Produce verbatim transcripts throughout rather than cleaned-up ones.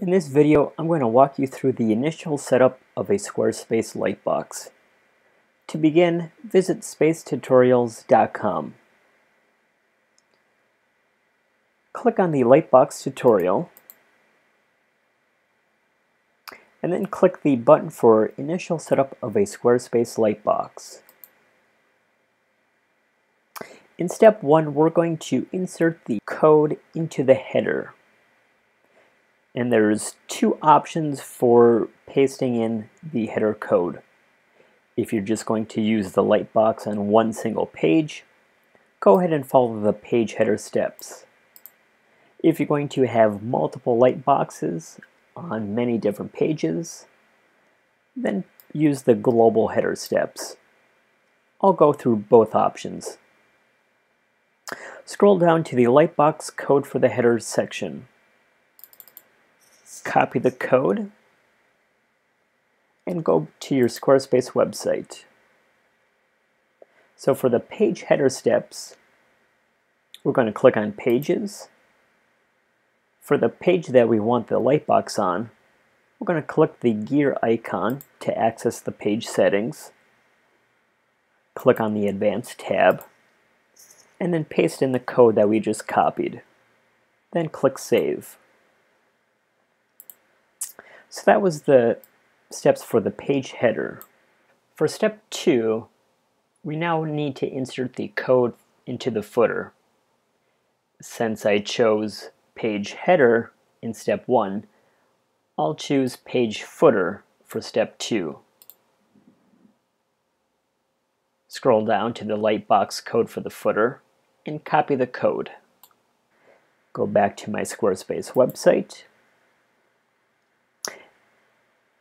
In this video, I'm going to walk you through the initial setup of a Squarespace Lightbox. To begin, visit Space Tutorials dot com. Click on the Lightbox tutorial, and then click the button for Initial Setup of a Squarespace Lightbox. In step one, we're going to insert the code into the header. And there's two options for pasting in the header code. If you're just going to use the lightbox on one single page, go ahead and follow the page header steps. If you're going to have multiple lightboxes on many different pages, then use the global header steps. I'll go through both options. Scroll down to the lightbox code for the headers section. Copy the code and go to your Squarespace website. So for the page header steps, we're going to click on Pages. For the page that we want the lightbox on, we're going to click the gear icon to access the page settings. Click on the Advanced tab and then paste in the code that we just copied. Then click Save. So that was the steps for the page header. For step two, we now need to insert the code into the footer. Since I chose page header in step one, I'll choose page footer for step two. Scroll down to the lightbox code for the footer and copy the code. Go back to my Squarespace website.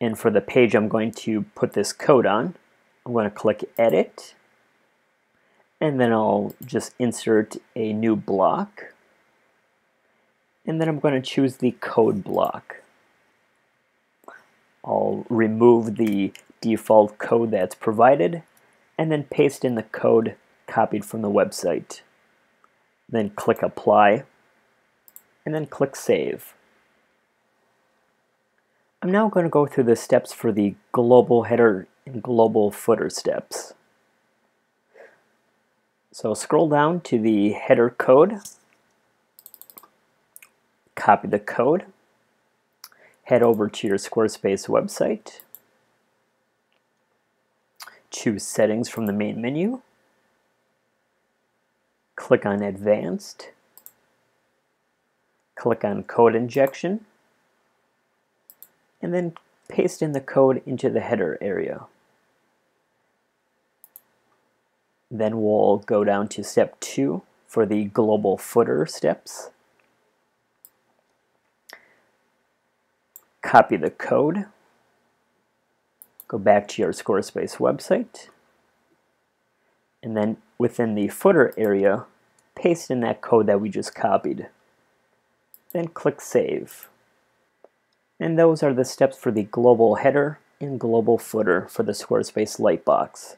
And for the page I'm going to put this code on, I'm going to click Edit, and then I'll just insert a new block, and then I'm going to choose the code block. I'll remove the default code that's provided, and then paste in the code copied from the website. Then click Apply, and then click Save. I'm now going to go through the steps for the global header and global footer steps. So scroll down to the header code, copy the code, head over to your Squarespace website, choose Settings from the main menu, click on Advanced, click on Code Injection, and then paste in the code into the header area. Then we'll go down to step two for the global footer steps. Copy the code, go back to your Squarespace website, and then within the footer area, paste in that code that we just copied. Then click Save. And those are the steps for the global header and global footer for the Squarespace Lightbox.